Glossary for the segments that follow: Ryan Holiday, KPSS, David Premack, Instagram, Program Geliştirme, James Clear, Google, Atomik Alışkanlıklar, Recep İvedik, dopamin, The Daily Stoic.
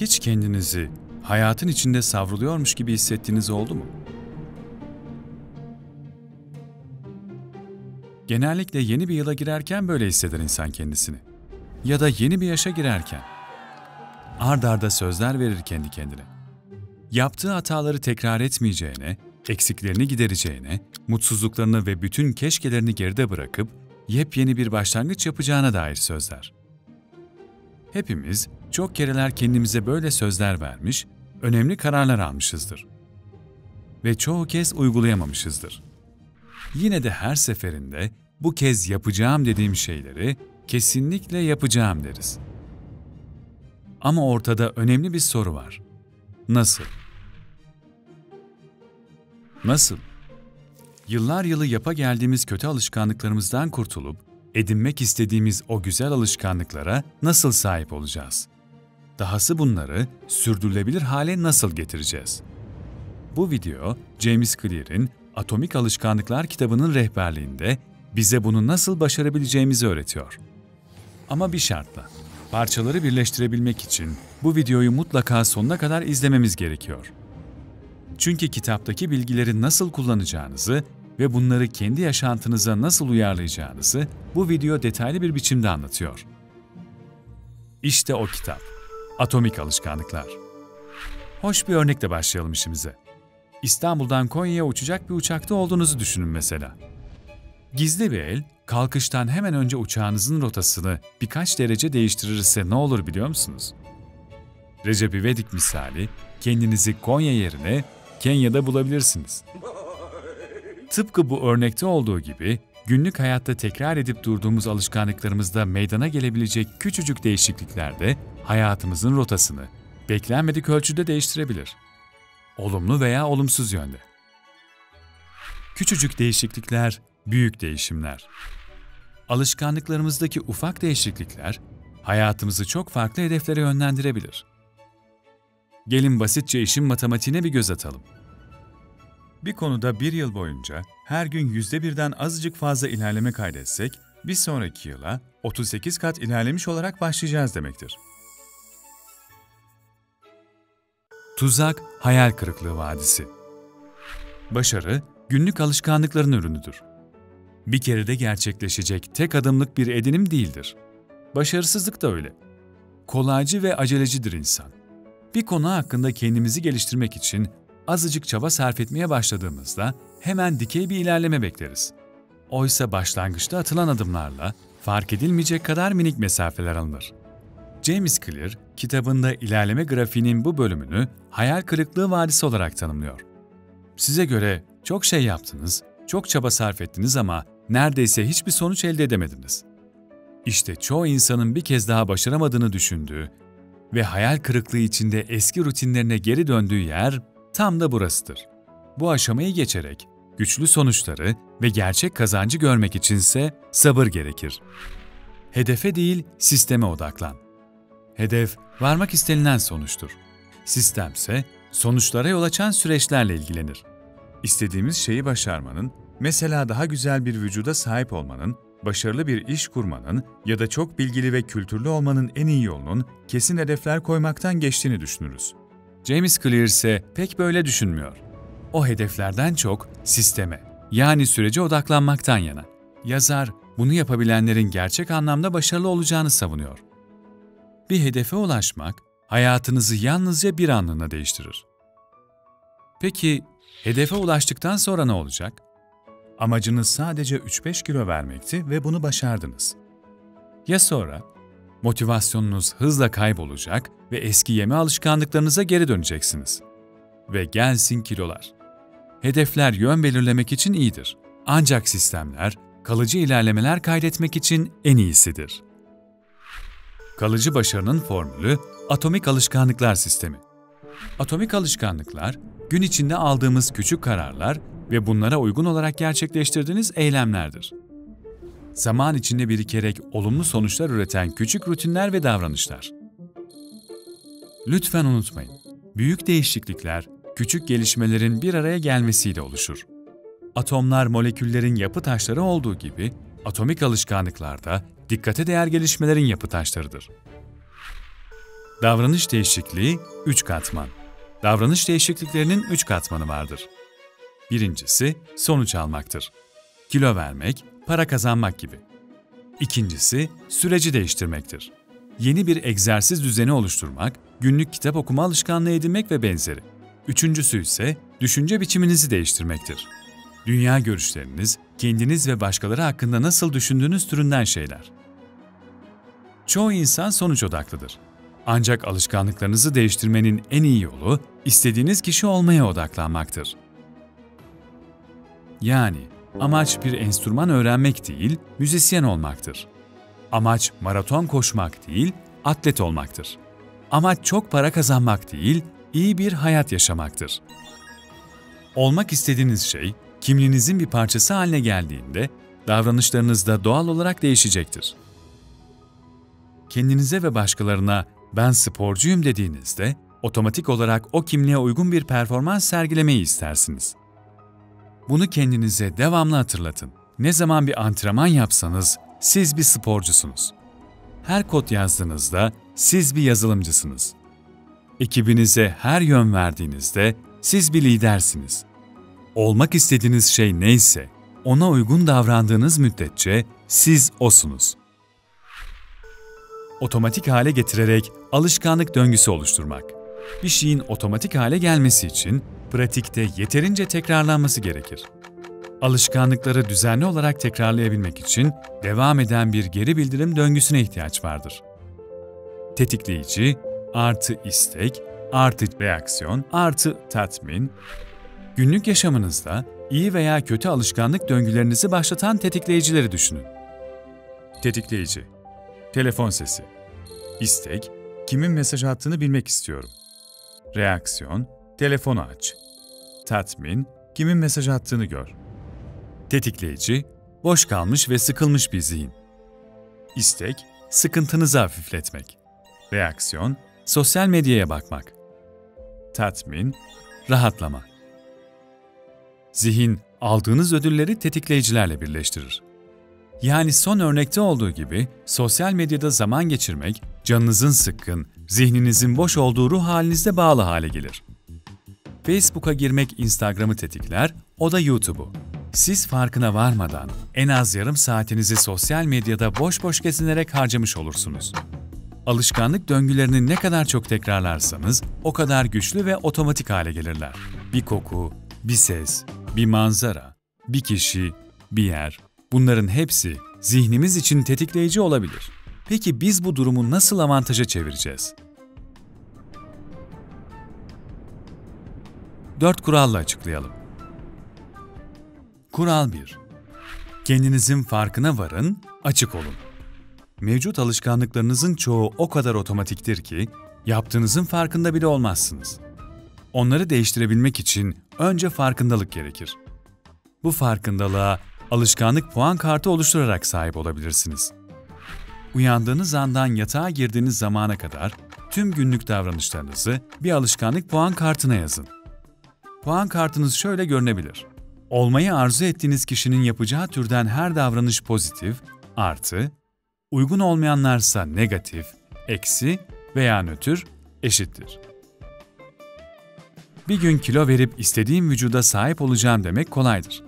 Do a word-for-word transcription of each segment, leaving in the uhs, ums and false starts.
Hiç kendinizi hayatın içinde savruluyormuş gibi hissettiğiniz oldu mu? Genellikle yeni bir yıla girerken böyle hisseder insan kendisini. Ya da yeni bir yaşa girerken. Ard arda sözler verir kendi kendine. Yaptığı hataları tekrar etmeyeceğine, eksiklerini gidereceğine, mutsuzluklarını ve bütün keşkelerini geride bırakıp yepyeni bir başlangıç yapacağına dair sözler. Hepimiz çok kereler kendimize böyle sözler vermiş, önemli kararlar almışızdır. Ve çoğu kez uygulayamamışızdır. Yine de her seferinde bu kez yapacağım dediğim şeyleri kesinlikle yapacağım deriz. Ama ortada önemli bir soru var. Nasıl? Nasıl? Yıllar yılı yapa geldiğimiz kötü alışkanlıklarımızdan kurtulup, edinmek istediğimiz o güzel alışkanlıklara nasıl sahip olacağız? Dahası bunları sürdürülebilir hale nasıl getireceğiz? Bu video, James Clear'in Atomik Alışkanlıklar kitabının rehberliğinde bize bunu nasıl başarabileceğimizi öğretiyor. Ama bir şartla, parçaları birleştirebilmek için bu videoyu mutlaka sonuna kadar izlememiz gerekiyor. Çünkü kitaptaki bilgileri nasıl kullanacağınızı ve bunları kendi yaşantınıza nasıl uyarlayacağınızı bu video detaylı bir biçimde anlatıyor. İşte o kitap, Atomik Alışkanlıklar. Hoş bir örnekle başlayalım işimize. İstanbul'dan Konya'ya uçacak bir uçakta olduğunuzu düşünün mesela. Gizli bir el, kalkıştan hemen önce uçağınızın rotasını birkaç derece değiştirirse ne olur biliyor musunuz? Recep İvedik misali, kendinizi Konya yerine Kenya'da bulabilirsiniz. Tıpkı bu örnekte olduğu gibi, günlük hayatta tekrar edip durduğumuz alışkanlıklarımızda meydana gelebilecek küçücük değişiklikler de hayatımızın rotasını beklenmedik ölçüde değiştirebilir. Olumlu veya olumsuz yönde. Küçücük değişiklikler, büyük değişimler. Alışkanlıklarımızdaki ufak değişiklikler, hayatımızı çok farklı hedeflere yönlendirebilir. Gelin basitçe işin matematiğine bir göz atalım. Bir konuda bir yıl boyunca her gün yüzde birden azıcık fazla ilerleme kaydetsek, bir sonraki yıla otuz sekiz kat ilerlemiş olarak başlayacağız demektir. Tuzak, hayal kırıklığı vadisi. Başarı, günlük alışkanlıkların ürünüdür. Bir kerede gerçekleşecek tek adımlık bir edinim değildir. Başarısızlık da öyle. Kolaycı ve acelecidir insan. Bir konu hakkında kendimizi geliştirmek için azıcık çaba sarf etmeye başladığımızda hemen dikey bir ilerleme bekleriz. Oysa başlangıçta atılan adımlarla fark edilmeyecek kadar minik mesafeler alınır. James Clear, kitabında ilerleme grafiğinin bu bölümünü hayal kırıklığı vadisi olarak tanımlıyor. Size göre çok şey yaptınız, çok çaba sarf ettiniz ama neredeyse hiçbir sonuç elde edemediniz. İşte çoğu insanın bir kez daha başaramadığını düşündüğü ve hayal kırıklığı içinde eski rutinlerine geri döndüğü yer tam da burasıdır. Bu aşamayı geçerek güçlü sonuçları ve gerçek kazancı görmek içinse sabır gerekir. Hedefe değil, sisteme odaklan. Hedef, varmak istenilen sonuçtur. Sistemse sonuçlara yol açan süreçlerle ilgilenir. İstediğimiz şeyi başarmanın, mesela daha güzel bir vücuda sahip olmanın, başarılı bir iş kurmanın ya da çok bilgili ve kültürlü olmanın en iyi yolunun kesin hedefler koymaktan geçtiğini düşünürüz. James Clear ise pek böyle düşünmüyor. O hedeflerden çok sisteme, yani sürece odaklanmaktan yana. Yazar, bunu yapabilenlerin gerçek anlamda başarılı olacağını savunuyor. Bir hedefe ulaşmak, hayatınızı yalnızca bir anlığına değiştirir. Peki, hedefe ulaştıktan sonra ne olacak? Amacınız sadece üç beş kilo vermekti ve bunu başardınız. Ya sonra? Motivasyonunuz hızla kaybolacak ve eski yeme alışkanlıklarınıza geri döneceksiniz. Ve gelsin kilolar. Hedefler yön belirlemek için iyidir. Ancak sistemler, kalıcı ilerlemeler kaydetmek için en iyisidir. Kalıcı başarının formülü Atomik Alışkanlıklar Sistemi. Atomik alışkanlıklar, gün içinde aldığımız küçük kararlar ve bunlara uygun olarak gerçekleştirdiğiniz eylemlerdir. Zaman içinde birikerek olumlu sonuçlar üreten küçük rutinler ve davranışlar. Lütfen unutmayın, büyük değişiklikler, küçük gelişmelerin bir araya gelmesiyle oluşur. Atomlar, moleküllerin yapı taşları olduğu gibi, atomik alışkanlıklar da dikkate değer gelişmelerin yapı taşlarıdır. Davranış değişikliği üç katman. Davranış değişikliklerinin üç katmanı vardır. Birincisi sonuç almaktır. Kilo vermek, para kazanmak gibi. İkincisi süreci değiştirmektir. Yeni bir egzersiz düzeni oluşturmak, günlük kitap okuma alışkanlığı edinmek ve benzeri. Üçüncüsü ise düşünce biçiminizi değiştirmektir. Dünya görüşleriniz, kendiniz ve başkaları hakkında nasıl düşündüğünüz türünden şeyler. Çoğu insan sonuç odaklıdır. Ancak alışkanlıklarınızı değiştirmenin en iyi yolu, istediğiniz kişi olmaya odaklanmaktır. Yani amaç bir enstrüman öğrenmek değil, müzisyen olmaktır. Amaç maraton koşmak değil, atlet olmaktır. Amaç çok para kazanmak değil, iyi bir hayat yaşamaktır. Olmak istediğiniz şey, kimliğinizin bir parçası haline geldiğinde, davranışlarınız da doğal olarak değişecektir. Kendinize ve başkalarına ben sporcuyum dediğinizde, otomatik olarak o kimliğe uygun bir performans sergilemeyi istersiniz. Bunu kendinize devamlı hatırlatın. Ne zaman bir antrenman yapsanız, siz bir sporcusunuz. Her kod yazdığınızda, siz bir yazılımcısınız. Ekibinize her yön verdiğinizde, siz bir lidersiniz. Olmak istediğiniz şey neyse, ona uygun davrandığınız müddetçe siz osunuz. Otomatik hale getirerek alışkanlık döngüsü oluşturmak. Bir şeyin otomatik hale gelmesi için pratikte yeterince tekrarlanması gerekir. Alışkanlıkları düzenli olarak tekrarlayabilmek için devam eden bir geri bildirim döngüsüne ihtiyaç vardır. Tetikleyici, artı istek, artı reaksiyon, artı tatmin. Günlük yaşamınızda iyi veya kötü alışkanlık döngülerinizi başlatan tetikleyicileri düşünün. Tetikleyici: telefon sesi. İstek: kimin mesaj attığını bilmek istiyorum. Reaksiyon: telefonu aç. Tatmin: kimin mesaj attığını gör. Tetikleyici: boş kalmış ve sıkılmış bir zihin. İstek: sıkıntınızı hafifletmek. Reaksiyon: sosyal medyaya bakmak. Tatmin: rahatlama. Zihin, aldığınız ödülleri tetikleyicilerle birleştirir. Yani son örnekte olduğu gibi, sosyal medyada zaman geçirmek, canınızın sıkkın, zihninizin boş olduğu ruh halinizle bağlı hale gelir. Facebook'a girmek Instagram'ı tetikler, o da YouTube'u. Siz farkına varmadan en az yarım saatinizi sosyal medyada boş boş gezinerek harcamış olursunuz. Alışkanlık döngülerini ne kadar çok tekrarlarsanız, o kadar güçlü ve otomatik hale gelirler. Bir koku, bir ses, bir manzara, bir kişi, bir yer. Bunların hepsi zihnimiz için tetikleyici olabilir. Peki biz bu durumu nasıl avantaja çevireceğiz? Dört kuralla açıklayalım. Kural bir. Kendinizin farkına varın, açık olun. Mevcut alışkanlıklarınızın çoğu o kadar otomatiktir ki, yaptığınızın farkında bile olmazsınız. Onları değiştirebilmek için önce farkındalık gerekir. Bu farkındalığa alışkanlık puan kartı oluşturarak sahip olabilirsiniz. Uyandığınız andan yatağa girdiğiniz zamana kadar tüm günlük davranışlarınızı bir alışkanlık puan kartına yazın. Puan kartınız şöyle görünebilir. Olmayı arzu ettiğiniz kişinin yapacağı türden her davranış pozitif, artı, uygun olmayanlarsa negatif, eksi veya nötr eşittir. Bir gün kilo verip istediğim vücuda sahip olacağım demek kolaydır.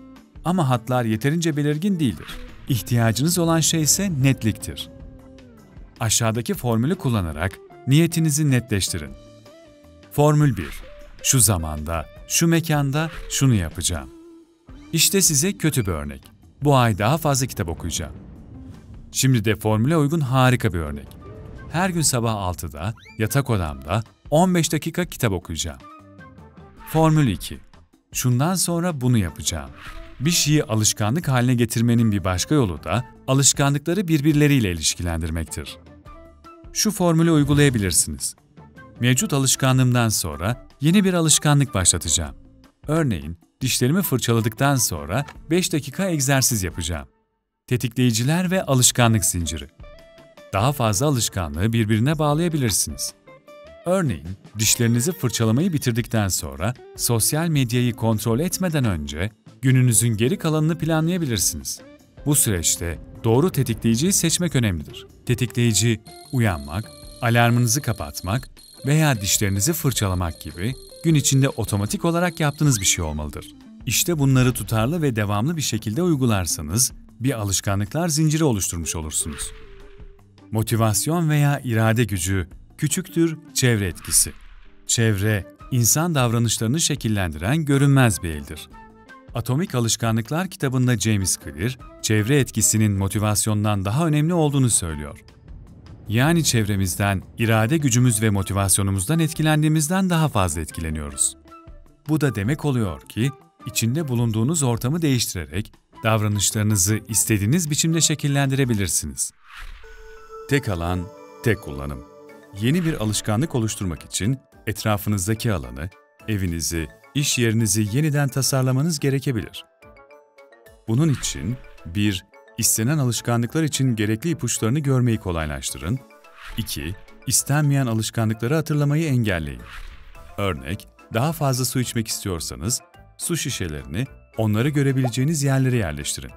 Ama hatlar yeterince belirgin değildir. İhtiyacınız olan şey ise netliktir. Aşağıdaki formülü kullanarak niyetinizi netleştirin. Formül bir. Şu zamanda, şu mekanda şunu yapacağım. İşte size kötü bir örnek. Bu ay daha fazla kitap okuyacağım. Şimdi de formüle uygun harika bir örnek. Her gün sabah altıda yatak odamda on beş dakika kitap okuyacağım. Formül iki. Şundan sonra bunu yapacağım. Bir şeyi alışkanlık haline getirmenin bir başka yolu da alışkanlıkları birbirleriyle ilişkilendirmektir. Şu formülü uygulayabilirsiniz. Mevcut alışkanlığımdan sonra yeni bir alışkanlık başlatacağım. Örneğin, dişlerimi fırçaladıktan sonra beş dakika egzersiz yapacağım. Tetikleyiciler ve alışkanlık zinciri. Daha fazla alışkanlığı birbirine bağlayabilirsiniz. Örneğin, dişlerinizi fırçalamayı bitirdikten sonra sosyal medyayı kontrol etmeden önce gününüzün geri kalanını planlayabilirsiniz. Bu süreçte doğru tetikleyiciyi seçmek önemlidir. Tetikleyici uyanmak, alarmınızı kapatmak veya dişlerinizi fırçalamak gibi gün içinde otomatik olarak yaptığınız bir şey olmalıdır. İşte bunları tutarlı ve devamlı bir şekilde uygularsanız bir alışkanlıklar zinciri oluşturmuş olursunuz. Motivasyon veya irade gücü küçüktür çevre etkisi. Çevre, insan davranışlarını şekillendiren görünmez bir eldir. Atomik Alışkanlıklar kitabında James Clear, çevre etkisinin motivasyondan daha önemli olduğunu söylüyor. Yani çevremizden, irade gücümüz ve motivasyonumuzdan etkilendiğimizden daha fazla etkileniyoruz. Bu da demek oluyor ki, içinde bulunduğunuz ortamı değiştirerek davranışlarınızı istediğiniz biçimde şekillendirebilirsiniz. Tek alan, tek kullanım. Yeni bir alışkanlık oluşturmak için etrafınızdaki alanı, evinizi, iş yerinizi yeniden tasarlamanız gerekebilir. Bunun için bir İstenen alışkanlıklar için gerekli ipuçlarını görmeyi kolaylaştırın. iki İstenmeyen alışkanlıkları hatırlamayı engelleyin. Örnek, daha fazla su içmek istiyorsanız, su şişelerini onları görebileceğiniz yerlere yerleştirin.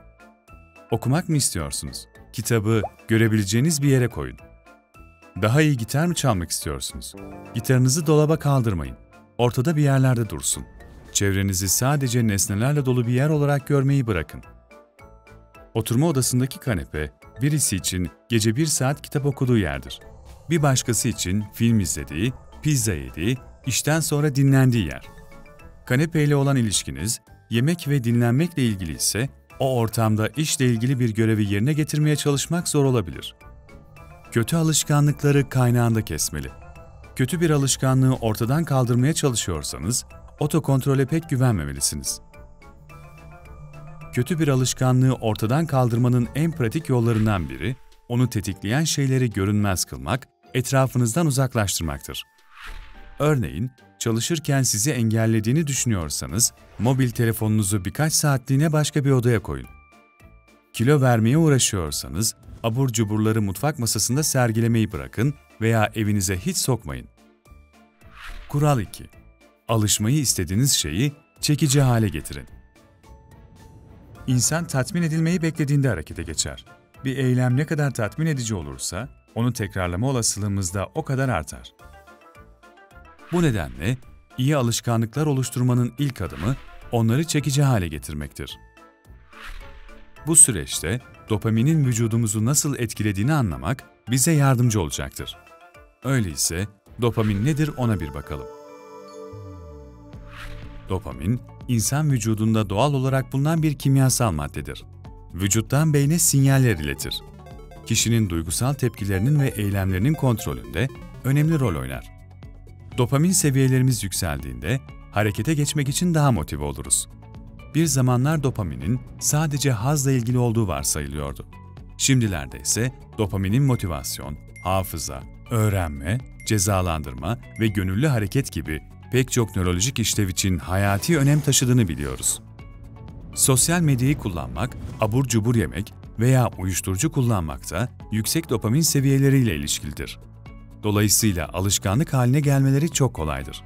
Okumak mı istiyorsunuz? Kitabı görebileceğiniz bir yere koyun. Daha iyi gitar mı çalmak istiyorsunuz? Gitarınızı dolaba kaldırmayın. Ortada bir yerlerde dursun. Çevrenizi sadece nesnelerle dolu bir yer olarak görmeyi bırakın. Oturma odasındaki kanepe, birisi için gece bir saat kitap okuduğu yerdir. Bir başkası için film izlediği, pizza yediği, işten sonra dinlendiği yer. Kanepeyle olan ilişkiniz, yemek ve dinlenmekle ilgili ise, o ortamda işle ilgili bir görevi yerine getirmeye çalışmak zor olabilir. Kötü alışkanlıkları kaynağında kesmeli. Kötü bir alışkanlığı ortadan kaldırmaya çalışıyorsanız, otokontrole pek güvenmemelisiniz. Kötü bir alışkanlığı ortadan kaldırmanın en pratik yollarından biri, onu tetikleyen şeyleri görünmez kılmak, etrafınızdan uzaklaştırmaktır. Örneğin, çalışırken sizi engellediğini düşünüyorsanız, mobil telefonunuzu birkaç saatliğine başka bir odaya koyun. Kilo vermeye uğraşıyorsanız, abur cuburları mutfak masasında sergilemeyi bırakın veya evinize hiç sokmayın. Kural iki Alışmayı istediğiniz şeyi çekici hale getirin. İnsan tatmin edilmeyi beklediğinde harekete geçer. Bir eylem ne kadar tatmin edici olursa, onu tekrarlama olasılığımız da o kadar artar. Bu nedenle, iyi alışkanlıklar oluşturmanın ilk adımı, onları çekici hale getirmektir. Bu süreçte, dopaminin vücudumuzu nasıl etkilediğini anlamak bize yardımcı olacaktır. Öyleyse, dopamin nedir ona bir bakalım. Dopamin, insan vücudunda doğal olarak bulunan bir kimyasal maddedir. Vücuttan beyne sinyaller iletir. Kişinin duygusal tepkilerinin ve eylemlerinin kontrolünde önemli rol oynar. Dopamin seviyelerimiz yükseldiğinde harekete geçmek için daha motive oluruz. Bir zamanlar dopaminin sadece hazla ilgili olduğu varsayılıyordu. Şimdilerde ise dopaminin motivasyon, hafıza, öğrenme, cezalandırma ve gönüllü hareket gibi pek çok nörolojik işlev için hayati önem taşıdığını biliyoruz. Sosyal medyayı kullanmak, abur cubur yemek veya uyuşturucu kullanmak da yüksek dopamin seviyeleriyle ilişkilidir. Dolayısıyla alışkanlık haline gelmeleri çok kolaydır.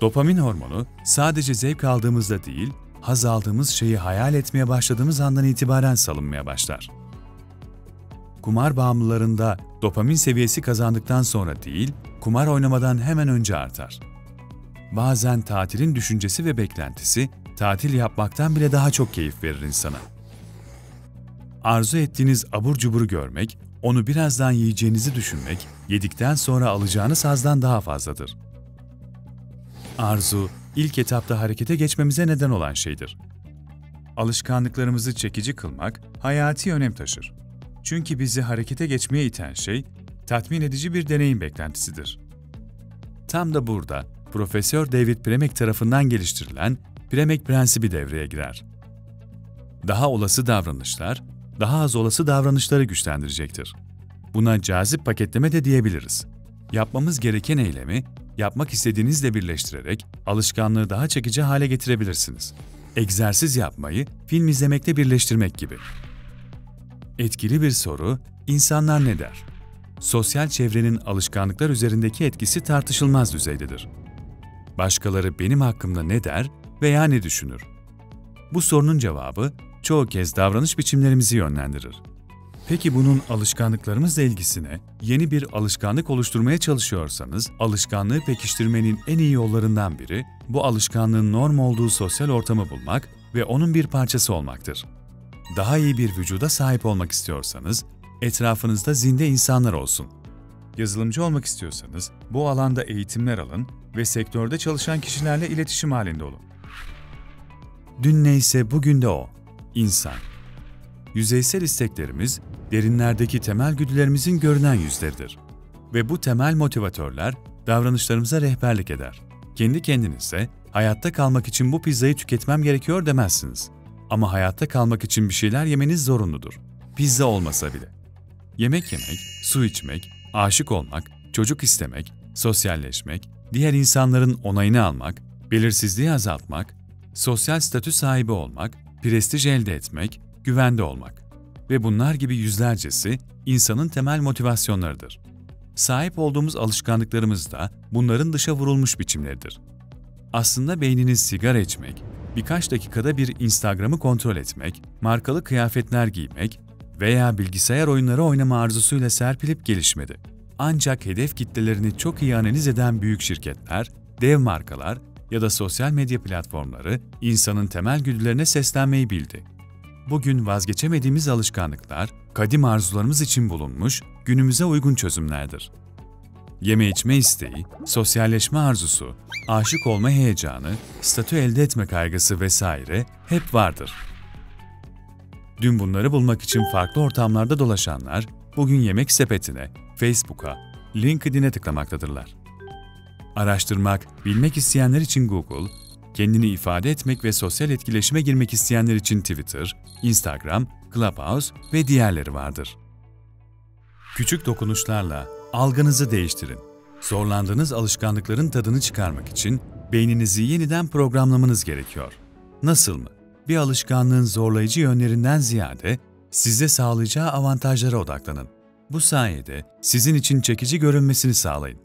Dopamin hormonu sadece zevk aldığımızda değil, haz aldığımız şeyi hayal etmeye başladığımız andan itibaren salınmaya başlar. Kumar bağımlılarında dopamin seviyesi kazandıktan sonra değil, kumar oynamadan hemen önce artar. Bazen tatilin düşüncesi ve beklentisi, tatil yapmaktan bile daha çok keyif verir insana. Arzu ettiğiniz abur cuburu görmek, onu birazdan yiyeceğinizi düşünmek, yedikten sonra alacağınız hazdan daha fazladır. Arzu, ilk etapta harekete geçmemize neden olan şeydir. Alışkanlıklarımızı çekici kılmak, hayati önem taşır. Çünkü bizi harekete geçmeye iten şey, tatmin edici bir deneyim beklentisidir. Tam da burada, Profesör David Premack tarafından geliştirilen Premack prensibi devreye girer. Daha olası davranışlar, daha az olası davranışları güçlendirecektir. Buna cazip paketleme de diyebiliriz. Yapmamız gereken eylemi, yapmak istediğinizle birleştirerek alışkanlığı daha çekici hale getirebilirsiniz. Egzersiz yapmayı film izlemekle birleştirmek gibi. Etkili bir soru, insanlar ne der? Sosyal çevrenin alışkanlıklar üzerindeki etkisi tartışılmaz düzeydedir. Başkaları benim hakkımda ne der veya ne düşünür? Bu sorunun cevabı çoğu kez davranış biçimlerimizi yönlendirir. Peki bunun alışkanlıklarımızla ilgisi ne? Yeni bir alışkanlık oluşturmaya çalışıyorsanız, alışkanlığı pekiştirmenin en iyi yollarından biri, bu alışkanlığın norm olduğu sosyal ortamı bulmak ve onun bir parçası olmaktır. Daha iyi bir vücuda sahip olmak istiyorsanız, etrafınızda zinde insanlar olsun. Yazılımcı olmak istiyorsanız, bu alanda eğitimler alın ve sektörde çalışan kişilerle iletişim halinde olun. Dün neyse bugün de o, insan. Yüzeysel isteklerimiz, derinlerdeki temel güdülerimizin görünen yüzleridir. Ve bu temel motivatörler davranışlarımıza rehberlik eder. Kendi kendinize, hayatta kalmak için bu pizzayı tüketmem gerekiyor demezsiniz. Ama hayatta kalmak için bir şeyler yemeniz zorunludur. Pizza olmasa bile. Yemek yemek, su içmek, aşık olmak, çocuk istemek, sosyalleşmek, diğer insanların onayını almak, belirsizliği azaltmak, sosyal statü sahibi olmak, prestij elde etmek, güvende olmak ve bunlar gibi yüzlercesi insanın temel motivasyonlarıdır. Sahip olduğumuz alışkanlıklarımız da bunların dışa vurulmuş biçimleridir. Aslında beyniniz sigara içmek, birkaç dakikada bir Instagram'ı kontrol etmek, markalı kıyafetler giymek veya bilgisayar oyunları oynama arzusuyla serpilip gelişmedi. Ancak hedef kitlelerini çok iyi analiz eden büyük şirketler, dev markalar ya da sosyal medya platformları insanın temel güdülerine seslenmeyi bildi. Bugün vazgeçemediğimiz alışkanlıklar, kadim arzularımız için bulunmuş, günümüze uygun çözümlerdir. Yeme içme isteği, sosyalleşme arzusu, aşık olma heyecanı, statü elde etme kaygısı vesaire hep vardır. Dün bunları bulmak için farklı ortamlarda dolaşanlar, bugün yemek sepetine, Facebook'a, LinkedIn'e tıklamaktadırlar. Araştırmak, bilmek isteyenler için Google, kendini ifade etmek ve sosyal etkileşime girmek isteyenler için Twitter, Instagram, Clubhouse ve diğerleri vardır. Küçük dokunuşlarla algınızı değiştirin. Zorlandığınız alışkanlıkların tadını çıkarmak için beyninizi yeniden programlamanız gerekiyor. Nasıl mı? Bir alışkanlığın zorlayıcı yönlerinden ziyade size sağlayacağı avantajlara odaklanın. Bu sayede sizin için çekici görünmesini sağlayın.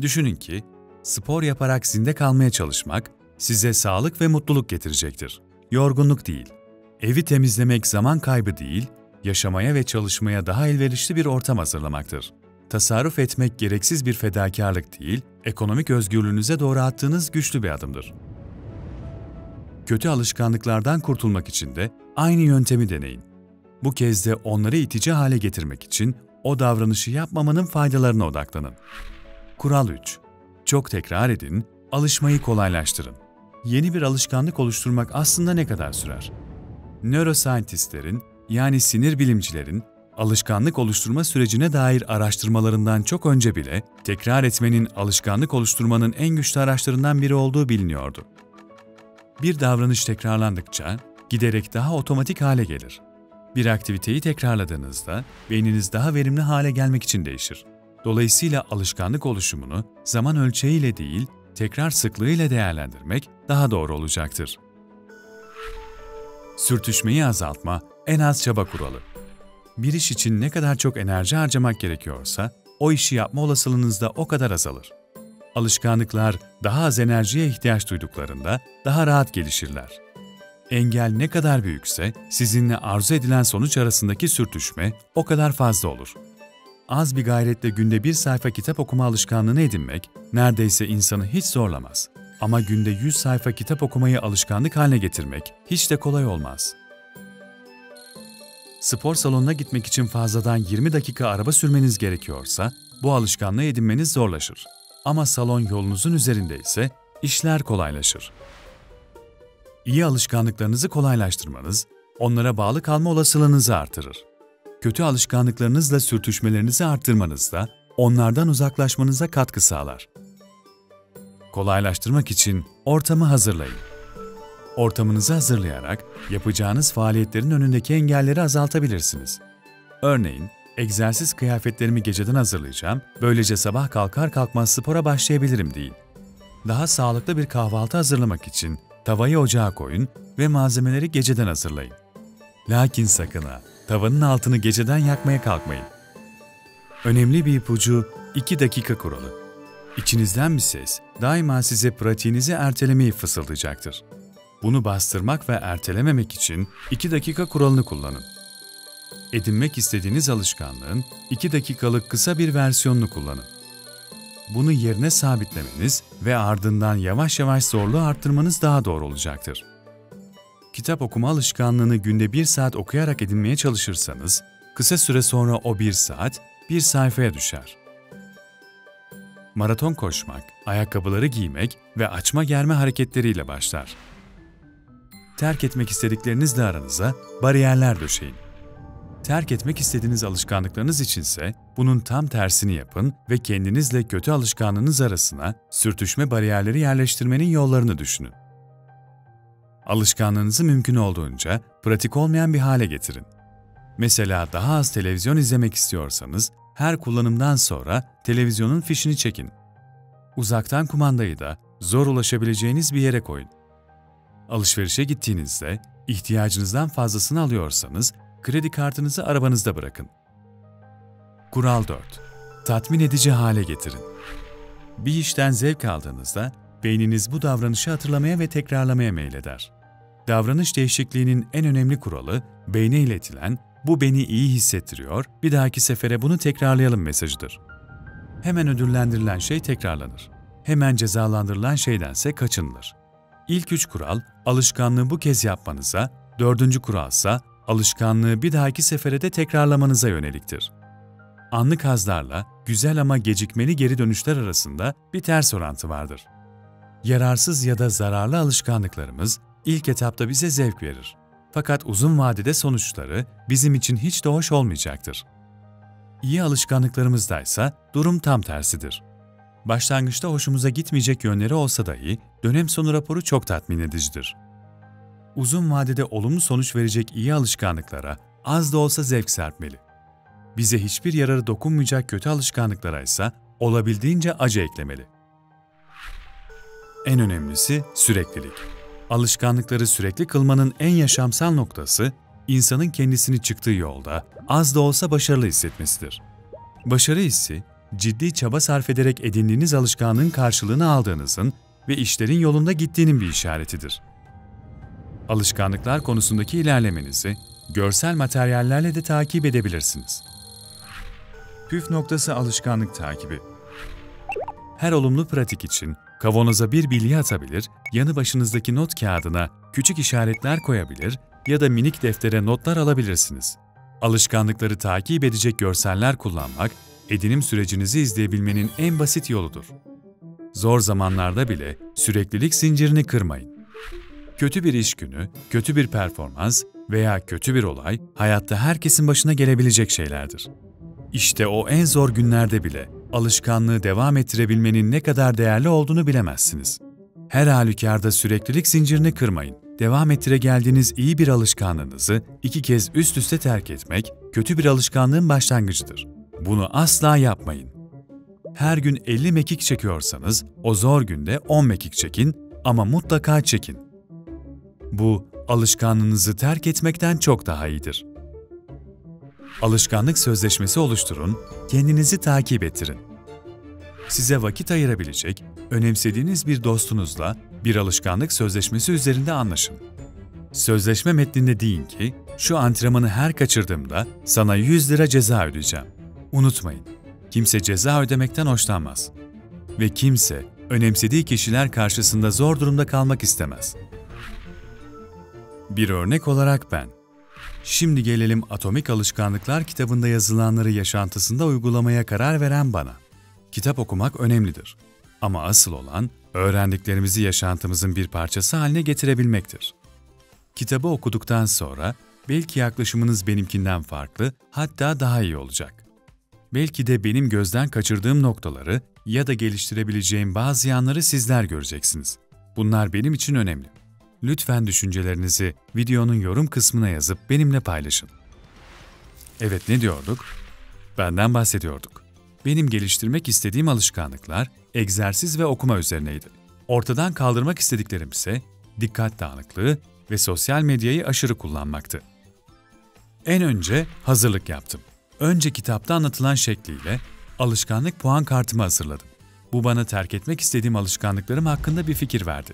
Düşünün ki, spor yaparak zinde kalmaya çalışmak, size sağlık ve mutluluk getirecektir. Yorgunluk değil. Evi temizlemek zaman kaybı değil, yaşamaya ve çalışmaya daha elverişli bir ortam hazırlamaktır. Tasarruf etmek gereksiz bir fedakarlık değil, ekonomik özgürlüğünüze doğru attığınız güçlü bir adımdır. Kötü alışkanlıklardan kurtulmak için de aynı yöntemi deneyin. Bu kez de onları itici hale getirmek için o davranışı yapmamanın faydalarına odaklanın. Kural üç. Çok tekrar edin, alışmayı kolaylaştırın. Yeni bir alışkanlık oluşturmak aslında ne kadar sürer? Neuroscientistlerin, yani sinir bilimcilerin, alışkanlık oluşturma sürecine dair araştırmalarından çok önce bile tekrar etmenin alışkanlık oluşturmanın en güçlü araçlarından biri olduğu biliniyordu. Bir davranış tekrarlandıkça giderek daha otomatik hale gelir. Bir aktiviteyi tekrarladığınızda beyniniz daha verimli hale gelmek için değişir. Dolayısıyla alışkanlık oluşumunu zaman ölçeğiyle değil, tekrar sıklığıyla değerlendirmek daha doğru olacaktır. Sürtüşmeyi azaltma en az çaba kuralı. Bir iş için ne kadar çok enerji harcamak gerekiyorsa, o işi yapma olasılığınız da o kadar azalır. Alışkanlıklar daha az enerjiye ihtiyaç duyduklarında daha rahat gelişirler. Engel ne kadar büyükse, sizinle arzu edilen sonuç arasındaki sürtüşme o kadar fazla olur. Az bir gayretle günde bir sayfa kitap okuma alışkanlığını edinmek neredeyse insanı hiç zorlamaz. Ama günde yüz sayfa kitap okumayı alışkanlık haline getirmek hiç de kolay olmaz. Spor salonuna gitmek için fazladan yirmi dakika araba sürmeniz gerekiyorsa bu alışkanlığı edinmeniz zorlaşır. Ama salon yolunuzun üzerinde ise işler kolaylaşır. İyi alışkanlıklarınızı kolaylaştırmanız, onlara bağlı kalma olasılığınızı artırır. Kötü alışkanlıklarınızla sürtüşmelerinizi arttırmanız da onlardan uzaklaşmanıza katkı sağlar. Kolaylaştırmak için ortamı hazırlayın. Ortamınızı hazırlayarak yapacağınız faaliyetlerin önündeki engelleri azaltabilirsiniz. Örneğin, egzersiz kıyafetlerimi geceden hazırlayacağım, böylece sabah kalkar kalkmaz spora başlayabilirim deyin. Daha sağlıklı bir kahvaltı hazırlamak için tavayı ocağa koyun ve malzemeleri geceden hazırlayın. Lakin sakın ha! Tavanın altını geceden yakmaya kalkmayın. Önemli bir ipucu iki dakika kuralı. İçinizden bir ses daima size pratiğinizi ertelemeyi fısıldayacaktır. Bunu bastırmak ve ertelememek için iki dakika kuralını kullanın. edinmek istediğiniz alışkanlığın iki dakikalık kısa bir versiyonunu kullanın. Bunu yerine sabitlemeniz ve ardından yavaş yavaş zorluğu arttırmanız daha doğru olacaktır. Kitap okuma alışkanlığını günde bir saat okuyarak edinmeye çalışırsanız, kısa süre sonra o bir saat bir sayfaya düşer. Maraton koşmak, ayakkabıları giymek ve açma germe hareketleriyle başlar. Terk etmek istediklerinizle aranıza bariyerler döşeyin. Terk etmek istediğiniz alışkanlıklarınız içinse bunun tam tersini yapın ve kendinizle kötü alışkanlığınız arasına sürtüşme bariyerleri yerleştirmenin yollarını düşünün. Alışkanlığınızı mümkün olduğunca pratik olmayan bir hale getirin. Mesela daha az televizyon izlemek istiyorsanız, her kullanımdan sonra televizyonun fişini çekin. Uzaktan kumandayı da zor ulaşabileceğiniz bir yere koyun. Alışverişe gittiğinizde ihtiyacınızdan fazlasını alıyorsanız, kredi kartınızı arabanızda bırakın. Kural dört. Tatmin edici hale getirin. Bir işten zevk aldığınızda, beyniniz bu davranışı hatırlamaya ve tekrarlamaya meyleder. Davranış değişikliğinin en önemli kuralı, beyne iletilen "bu beni iyi hissettiriyor, bir dahaki sefere bunu tekrarlayalım" mesajıdır. Hemen ödüllendirilen şey tekrarlanır. Hemen cezalandırılan şeydense kaçınılır. İlk üç kural, alışkanlığı bu kez yapmanıza, dördüncü kuralsa alışkanlığı bir dahaki sefere de tekrarlamanıza yöneliktir. Anlık hazlarla güzel ama gecikmeli geri dönüşler arasında bir ters orantı vardır. Yararsız ya da zararlı alışkanlıklarımız ilk etapta bize zevk verir. Fakat uzun vadede sonuçları bizim için hiç de hoş olmayacaktır. İyi alışkanlıklarımızdaysa durum tam tersidir. Başlangıçta hoşumuza gitmeyecek yönleri olsa dahi dönem sonu raporu çok tatmin edicidir. Uzun vadede olumlu sonuç verecek iyi alışkanlıklara az da olsa zevk serpmeli. Bize hiçbir yararı dokunmayacak kötü alışkanlıklara ise olabildiğince acı eklemeli. En önemlisi süreklilik. Alışkanlıkları sürekli kılmanın en yaşamsal noktası, insanın kendisini çıktığı yolda az da olsa başarılı hissetmesidir. Başarı hissi, ciddi çaba sarf ederek edindiğiniz alışkanlığın karşılığını aldığınızın ve işlerin yolunda gittiğinin bir işaretidir. Alışkanlıklar konusundaki ilerlemenizi görsel materyallerle de takip edebilirsiniz. Püf noktası alışkanlık takibi. Her olumlu pratik için kavanoza bir bilye atabilir, yanı başınızdaki not kağıdına küçük işaretler koyabilir ya da minik deftere notlar alabilirsiniz. Alışkanlıkları takip edecek görseller kullanmak, edinim sürecinizi izleyebilmenin en basit yoludur. Zor zamanlarda bile süreklilik zincirini kırmayın. Kötü bir iş günü, kötü bir performans veya kötü bir olay hayatta herkesin başına gelebilecek şeylerdir. İşte o en zor günlerde bile alışkanlığı devam ettirebilmenin ne kadar değerli olduğunu bilemezsiniz. Her halükarda süreklilik zincirini kırmayın. Devam ettire geldiğiniz iyi bir alışkanlığınızı iki kez üst üste terk etmek, kötü bir alışkanlığın başlangıcıdır. Bunu asla yapmayın. Her gün elli mekik çekiyorsanız, o zor günde on mekik çekin ama mutlaka çekin. Bu, alışkanlığınızı terk etmekten çok daha iyidir. Alışkanlık sözleşmesi oluşturun, kendinizi takip ettirin. Size vakit ayırabilecek, önemsediğiniz bir dostunuzla bir alışkanlık sözleşmesi üzerinde anlaşın. Sözleşme metninde deyin ki, "Şu antrenmanı her kaçırdığımda sana yüz lira ceza ödeyeceğim." Unutmayın, kimse ceza ödemekten hoşlanmaz. Ve kimse, önemsediği kişiler karşısında zor durumda kalmak istemez. Bir örnek olarak ben. Şimdi gelelim Atomik Alışkanlıklar kitabında yazılanları yaşantısında uygulamaya karar veren bana. Kitap okumak önemlidir. Ama asıl olan, öğrendiklerimizi yaşantımızın bir parçası haline getirebilmektir. Kitabı okuduktan sonra, belki yaklaşımınız benimkinden farklı, hatta daha iyi olacak. Belki de benim gözden kaçırdığım noktaları ya da geliştirebileceğim bazı yanları sizler göreceksiniz. Bunlar benim için önemli. Lütfen düşüncelerinizi videonun yorum kısmına yazıp benimle paylaşın. Evet, ne diyorduk? Benden bahsediyorduk. Benim geliştirmek istediğim alışkanlıklar egzersiz ve okuma üzerineydi. Ortadan kaldırmak istediklerim ise dikkat dağınıklığı ve sosyal medyayı aşırı kullanmaktı. En önce hazırlık yaptım. Önce kitapta anlatılan şekliyle alışkanlık puan kartımı hazırladım. Bu bana terk etmek istediğim alışkanlıklarım hakkında bir fikir verdi.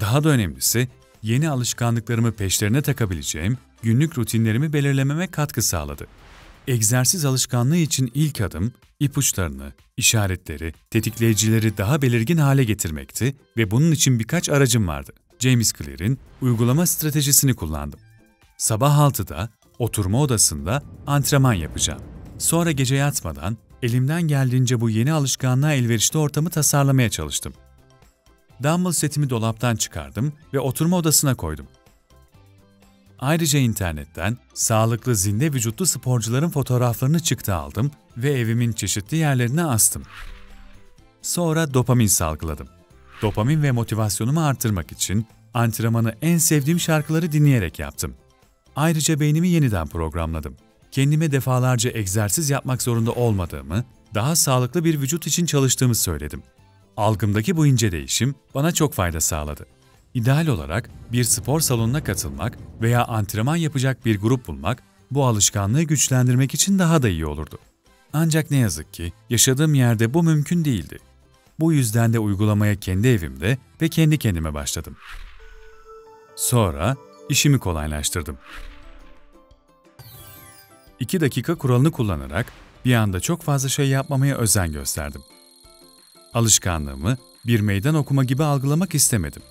Daha da önemlisi, yeni alışkanlıklarımı peşlerine takabileceğim günlük rutinlerimi belirlememe katkı sağladı. Egzersiz alışkanlığı için ilk adım, ipuçlarını, işaretleri, tetikleyicileri daha belirgin hale getirmekti ve bunun için birkaç aracım vardı. James Clear'in uygulama stratejisini kullandım. Sabah altıda oturma odasında antrenman yapacağım. Sonra gece yatmadan elimden geldiğince bu yeni alışkanlığa elverişli ortamı tasarlamaya çalıştım. Dumbbell setimi dolaptan çıkardım ve oturma odasına koydum. Ayrıca internetten sağlıklı zinde vücutlu sporcuların fotoğraflarını çıktı aldım ve evimin çeşitli yerlerine astım. Sonra dopamin salgıladım. Dopamin ve motivasyonumu artırmak için antrenmanı en sevdiğim şarkıları dinleyerek yaptım. Ayrıca beynimi yeniden programladım. Kendime defalarca egzersiz yapmak zorunda olmadığımı, daha sağlıklı bir vücut için çalıştığımı söyledim. Algımdaki bu ince değişim bana çok fayda sağladı. İdeal olarak bir spor salonuna katılmak veya antrenman yapacak bir grup bulmak, bu alışkanlığı güçlendirmek için daha da iyi olurdu. Ancak ne yazık ki yaşadığım yerde bu mümkün değildi. Bu yüzden de uygulamaya kendi evimde ve kendi kendime başladım. Sonra işimi kolaylaştırdım. İki dakika kuralını kullanarak bir anda çok fazla şey yapmamaya özen gösterdim. Alışkanlığımı bir meydan okuma gibi algılamak istemedim.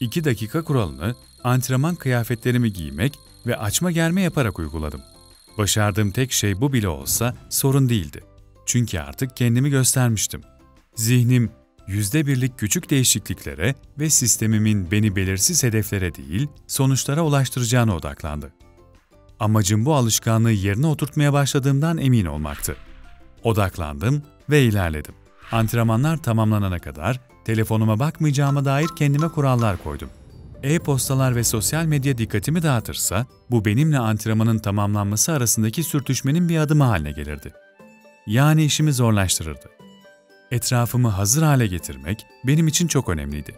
İki dakika kuralını antrenman kıyafetlerimi giymek ve açma germe yaparak uyguladım. Başardığım tek şey bu bile olsa sorun değildi. Çünkü artık kendimi göstermiştim. Zihnim yüzde birlik küçük değişikliklere ve sistemimin beni belirsiz hedeflere değil, sonuçlara ulaştıracağına odaklandı. Amacım bu alışkanlığı yerine oturtmaya başladığımdan emin olmaktı. Odaklandım ve ilerledim. Antrenmanlar tamamlanana kadar telefonuma bakmayacağıma dair kendime kurallar koydum. E-postalar ve sosyal medya dikkatimi dağıtırsa, bu benimle antrenmanın tamamlanması arasındaki sürtüşmenin bir adımı haline gelirdi. Yani işimi zorlaştırırdı. Etrafımı hazır hale getirmek benim için çok önemliydi.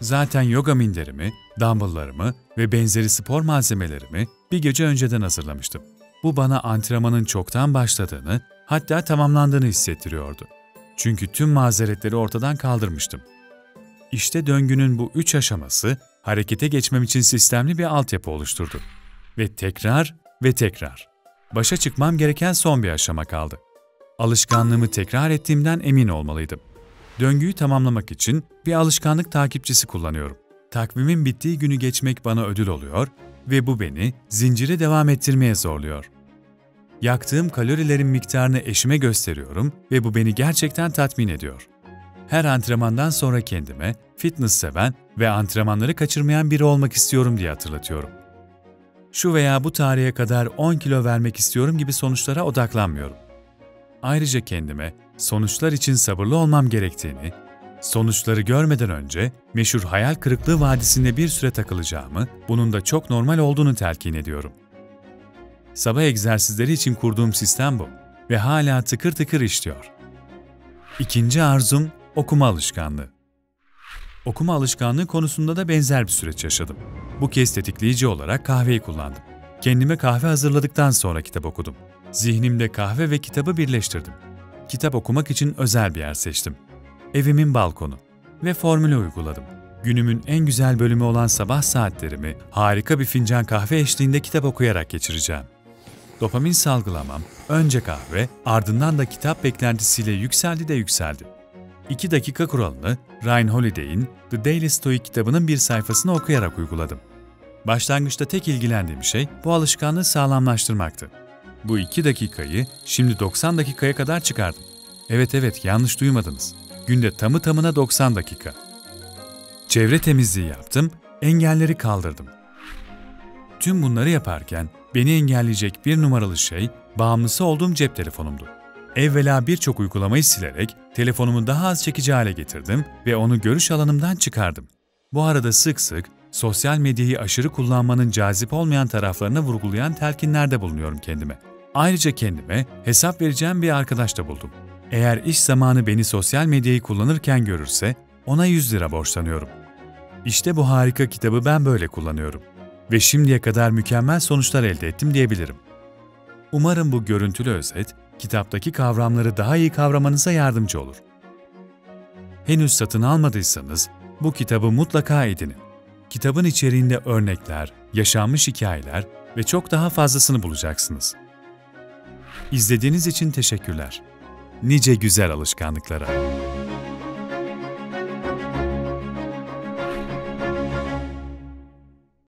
Zaten yoga minderimi, dumbbelllarımı ve benzeri spor malzemelerimi bir gece önceden hazırlamıştım. Bu bana antrenmanın çoktan başladığını, hatta tamamlandığını hissettiriyordu. Çünkü tüm mazeretleri ortadan kaldırmıştım. İşte döngünün bu üç aşaması, harekete geçmem için sistemli bir altyapı oluşturdu. Ve tekrar ve tekrar. Başa çıkmam gereken son bir aşama kaldı. Alışkanlığımı tekrar ettiğimden emin olmalıydım. Döngüyü tamamlamak için bir alışkanlık takipçisi kullanıyorum. Takvimin bittiği günü geçmek bana ödül oluyor ve bu beni zinciri devam ettirmeye zorluyor. Yaktığım kalorilerin miktarını eşime gösteriyorum ve bu beni gerçekten tatmin ediyor. Her antrenmandan sonra kendime fitness seven ve antrenmanları kaçırmayan biri olmak istiyorum diye hatırlatıyorum. Şu veya bu tarihe kadar on kilo vermek istiyorum gibi sonuçlara odaklanmıyorum. Ayrıca kendime sonuçlar için sabırlı olmam gerektiğini, sonuçları görmeden önce meşhur hayal kırıklığı vadisinde bir süre takılacağımı, bunun da çok normal olduğunu telkin ediyorum. Sabah egzersizleri için kurduğum sistem bu ve hala tıkır tıkır işliyor. İkinci arzum okuma alışkanlığı. Okuma alışkanlığı konusunda da benzer bir süreç yaşadım. Bu kez tetikleyici olarak kahveyi kullandım. Kendime kahve hazırladıktan sonra kitap okudum. Zihnimde kahve ve kitabı birleştirdim. Kitap okumak için özel bir yer seçtim. Evimin balkonu ve formülü uyguladım. Günümün en güzel bölümü olan sabah saatlerimi harika bir fincan kahve eşliğinde kitap okuyarak geçireceğim. Dopamin salgılamam, önce kahve, ardından da kitap beklentisiyle yükseldi de yükseldi. İki dakika kuralını Ryan Holiday'in The Daily Stoic kitabının bir sayfasını okuyarak uyguladım. Başlangıçta tek ilgilendiğim şey bu alışkanlığı sağlamlaştırmaktı. Bu iki dakikayı şimdi doksan dakikaya kadar çıkardım. Evet evet, yanlış duymadınız. Günde tamı tamına doksan dakika. Çevre temizliği yaptım, engelleri kaldırdım. Tüm bunları yaparken beni engelleyecek bir numaralı şey bağımlısı olduğum cep telefonumdu. Evvela birçok uygulamayı silerek telefonumu daha az çekici hale getirdim ve onu görüş alanımdan çıkardım. Bu arada sık sık sosyal medyayı aşırı kullanmanın cazip olmayan taraflarına vurgulayan telkinlerde bulunuyorum kendime. Ayrıca kendime hesap vereceğim bir arkadaş da buldum. Eğer iş zamanı beni sosyal medyayı kullanırken görürse ona yüz lira borçlanıyorum. İşte bu harika kitabı ben böyle kullanıyorum. Ve şimdiye kadar mükemmel sonuçlar elde ettim diyebilirim. Umarım bu görüntülü özet, kitaptaki kavramları daha iyi kavramanıza yardımcı olur. Henüz satın almadıysanız bu kitabı mutlaka edinin. kitabın içeriğinde örnekler, yaşanmış hikayeler ve çok daha fazlasını bulacaksınız. İzlediğiniz için teşekkürler. Nice güzel alışkanlıklara.